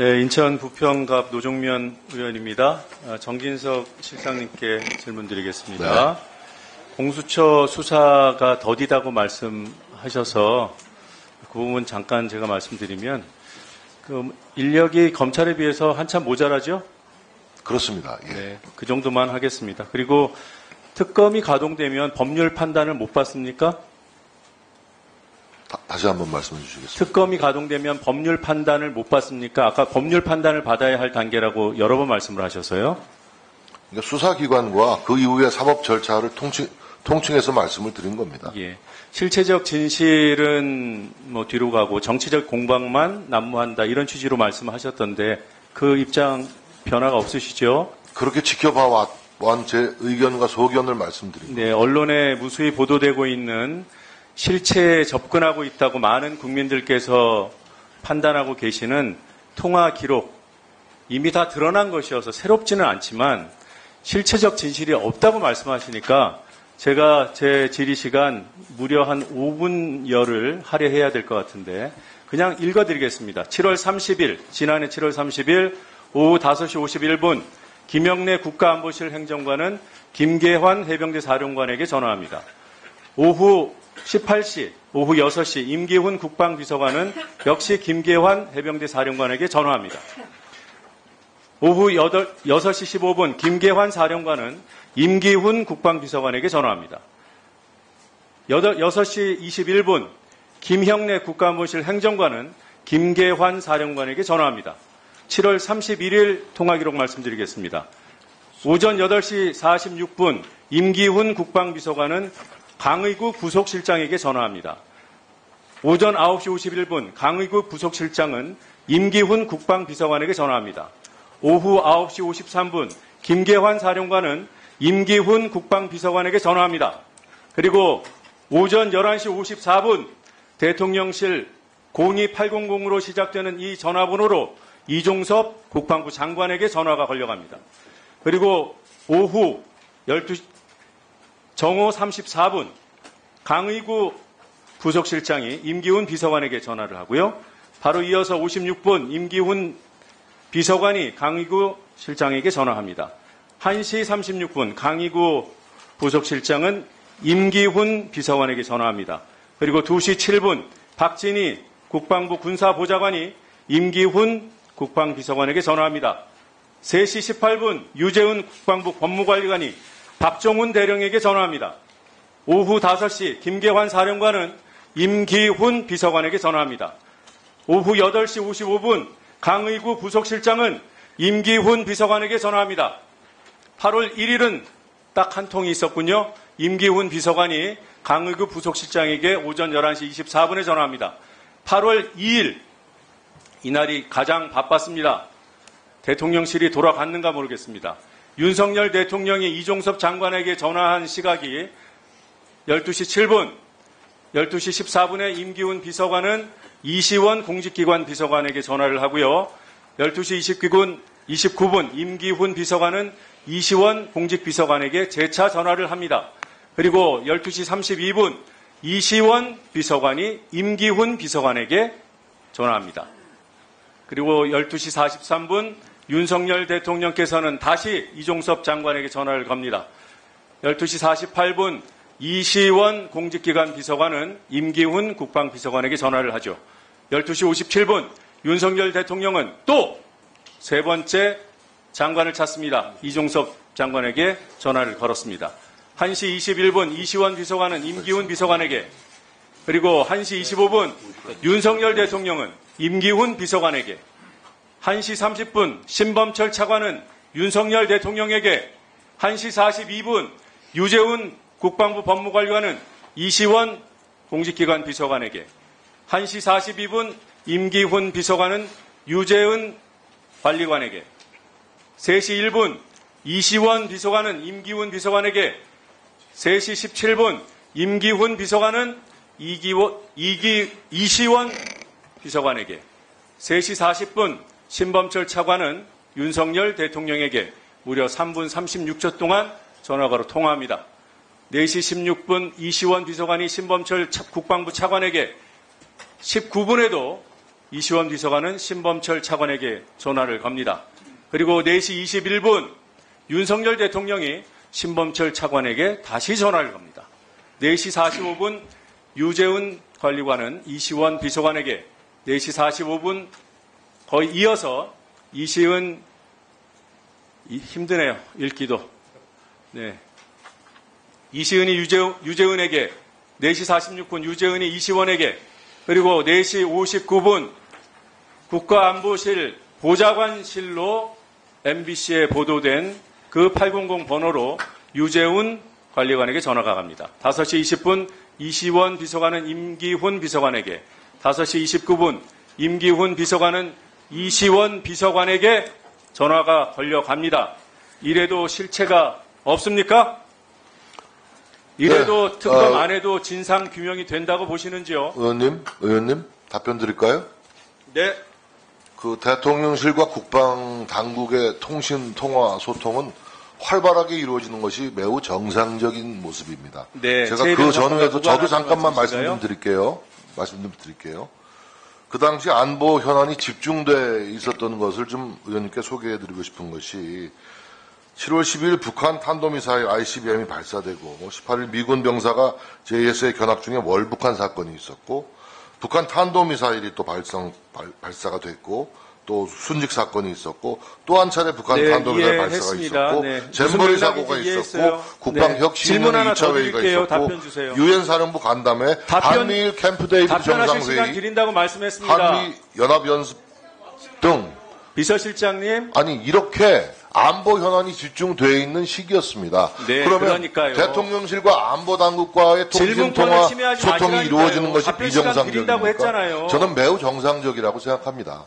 네, 인천 부평갑 노종면 의원입니다. 정진석 실장님께 질문드리겠습니다. 네. 공수처 수사가 더디다고 말씀하셔서 그 부분 잠깐 제가 말씀드리면 인력이 검찰에 비해서 한참 모자라죠? 그렇습니다. 예. 네, 그 정도만 하겠습니다. 그리고 특검이 가동되면 법률 판단을 못 받습니까? 다시 한번 말씀해 주시겠습니까? 특검이 가동되면 법률 판단을 못 받습니까? 아까 법률 판단을 받아야 할 단계라고 여러 번 말씀을 하셔서요. 그러니까 수사기관과 그 이후의 사법 절차를 통칭해서 말씀을 드린 겁니다. 예. 실체적 진실은 뭐 뒤로 가고 정치적 공방만 난무한다 이런 취지로 말씀하셨던데 그 입장 변화가 없으시죠? 그렇게 지켜봐 왔던 제 의견과 소견을 말씀드립니다. 네, 언론에 무수히 보도되고 있는 실체에 접근하고 있다고 많은 국민들께서 판단하고 계시는 통화 기록 이미 다 드러난 것이어서 새롭지는 않지만 실체적 진실이 없다고 말씀하시니까 제가 제 질의 시간 무려 한 5분여를 할애해야 될 것 같은데 그냥 읽어드리겠습니다. 7월 30일, 지난해 7월 30일 오후 5시 51분 김영래 국가안보실 행정관은 김계환 해병대 사령관에게 전화합니다. 오후 18시, 오후 6시 임기훈 국방비서관은 역시 김계환 해병대 사령관에게 전화합니다. 오후 6시 15분 김계환 사령관은 임기훈 국방비서관에게 전화합니다. 6시 21분 김형래 국가안보실 행정관은 김계환 사령관에게 전화합니다. 7월 31일 통화기록 말씀드리겠습니다. 오전 8시 46분 임기훈 국방비서관은 강의구 부속실장에게 전화합니다. 오전 9시 51분 강의구 부속실장은 임기훈 국방비서관에게 전화합니다. 오후 9시 53분 김계환 사령관은 임기훈 국방비서관에게 전화합니다. 그리고 오전 11시 54분 대통령실 02800으로 시작되는 이 전화번호로 이종섭 국방부 장관에게 전화가 걸려갑니다. 그리고 오후 12시 정오 34분 강의구 부속실장이 임기훈 비서관에게 전화를 하고요. 바로 이어서 56분 임기훈 비서관이 강의구 실장에게 전화합니다. 1시 36분 강의구 부속실장은 임기훈 비서관에게 전화합니다. 그리고 2시 7분 박진희 국방부 군사보좌관이 임기훈 국방비서관에게 전화합니다. 3시 18분 유재훈 국방부 법무관리관이 박정훈 대령에게 전화합니다. 오후 5시 김계환 사령관은 임기훈 비서관에게 전화합니다. 오후 8시 55분 강의구 부속실장은 임기훈 비서관에게 전화합니다. 8월 1일은 딱 한 통이 있었군요. 임기훈 비서관이 강의구 부속실장에게 오전 11시 24분에 전화합니다. 8월 2일, 이날이 가장 바빴습니다. 대통령실이 돌아갔는가 모르겠습니다. 윤석열 대통령이 이종섭 장관에게 전화한 시각이 12시 7분, 12시 14분에 임기훈 비서관은 이시원 공직기관 비서관에게 전화를 하고요. 12시 29분 임기훈 비서관은 이시원 공직비서관에게 재차 전화를 합니다. 그리고 12시 32분 이시원 비서관이 임기훈 비서관에게 전화합니다. 그리고 12시 43분 윤석열 대통령께서는 다시 이종섭 장관에게 전화를 겁니다. 12시 48분 이시원 공직기관 비서관은 임기훈 국방비서관에게 전화를 하죠. 12시 57분 윤석열 대통령은 또 세 번째 장관을 찾습니다. 이종섭 장관에게 전화를 걸었습니다. 1시 21분 이시원 비서관은 임기훈 비서관에게, 그리고 1시 25분 윤석열 대통령은 임기훈 비서관에게, 1시 30분 신범철 차관은 윤석열 대통령에게, 1시 42분 유재훈 국방부 법무관리관은 이시원 공직기관 비서관에게, 1시 42분 임기훈 비서관은 유재훈 관리관에게, 3시 1분 이시원 비서관은 임기훈 비서관에게, 3시 17분 임기훈 비서관은 이시원 비서관에게, 3시 40분 신범철 차관은 윤석열 대통령에게 무려 3분 36초 동안 전화가로 통화합니다. 4시 16분 이시원 비서관이 신범철 국방부 차관에게, 19분에도 이시원 비서관은 신범철 차관에게 전화를 겁니다. 그리고 4시 21분 윤석열 대통령이 신범철 차관에게 다시 전화를 겁니다. 4시 45분 유재훈 관리관은 이시원 비서관에게 4시 45분 거의 이어서 이시원 힘드네요. 읽기도. 네. 이시은이 유재훈에게 4시 46분 유재훈이 이시원에게 그리고 4시 59분 국가안보실 보좌관실로 MBC에 보도된 그 800 번호로 유재훈 관리관에게 전화가 갑니다. 5시 20분 이시원 비서관은 임기훈 비서관에게 5시 29분 임기훈 비서관은 이시원 비서관에게 전화가 걸려갑니다. 이래도 실체가 없습니까? 이래도 네. 특검 안 해도 진상 규명이 된다고 보시는지요? 의원님 답변 드릴까요? 네. 그 대통령실과 국방당국의 통신, 통화, 소통은 활발하게 이루어지는 것이 매우 정상적인 모습입니다. 네. 제가 그 전후에도 저도 잠깐만 말씀 좀 드릴게요. 그 당시 안보 현안이 집중돼 있었던 것을 좀 의원님께 소개해드리고 싶은 것이 7월 12일 북한 탄도미사일 ICBM이 발사되고 18일 미군 병사가 JSA 견학 중에 월북한 사건이 있었고 북한 탄도미사일이 또 발사가 됐고 또 순직 사건이 있었고 또 한 차례 북한 탄도미사일 발사가 있었고 잼버리 사고가 있었고 국방혁신위는 2차 회의가 있었고 유엔사령부 간담회 한미일 캠프 데이비드 정상회의 한미연합연습 등 비서실장님 아니 이렇게 안보 현안이 집중되어 있는 시기였습니다. 네, 그러면 그러니까요. 대통령실과 안보당국과의 통신통화 소통이 이루어지는 것이 비정상적입니까? 저는 매우 정상적이라고 생각합니다.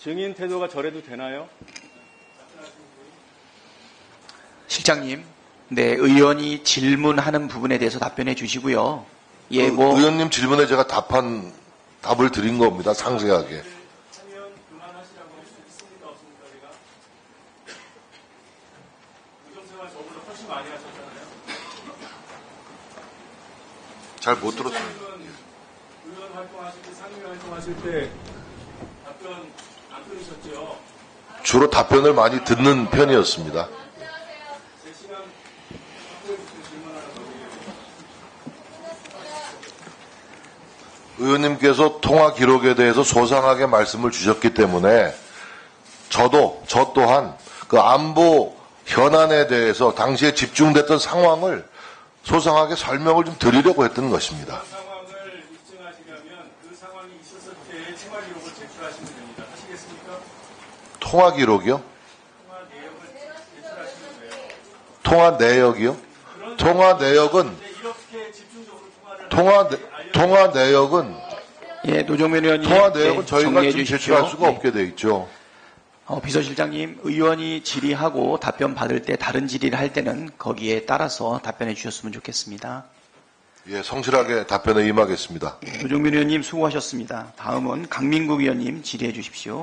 증인 태도가 저래도 되나요? 실장님, 네 의원이 질문하는 부분에 대해서 답변해 주시고요. 예, 뭐 의원님 질문에 제가 답을 드린 겁니다. 상세하게. 잘 못 들었어요. 의원 활동하실 때, 상임위 활동하실 때 답변 안 들으셨죠? 주로 답변을 많이 듣는 편이었습니다. 의원님께서 통화 기록에 대해서 소상하게 말씀을 주셨기 때문에 저 또한 그 안보 현안에 대해서 당시에 집중됐던 상황을 소상하게 설명을 좀 드리려고 했던 것입니다. 그 상황을 입증하시려면 그 상황이 있었을 때의 통화 기록을 제출하시면 됩니다. 하시겠습니까? 통화 기록이요? 통화 내역을 제출하시면 돼요. 통화 내역이요? 통화 내역은 이렇게 집중적으로 통화 내역은 예, 노종면 의원님 통화 내역은 저희가 지금 제출할 수가 없게 돼 있죠. 비서실장님, 의원이 질의하고 답변 받을 때 다른 질의를 할 때는 거기에 따라서 답변해 주셨으면 좋겠습니다. 예, 성실하게 답변에 임하겠습니다. 노종면 의원님 수고하셨습니다. 다음은 강민국 의원님 질의해 주십시오.